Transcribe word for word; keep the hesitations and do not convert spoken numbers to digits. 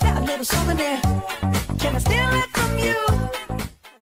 A little souvenir. Can I steal it from you?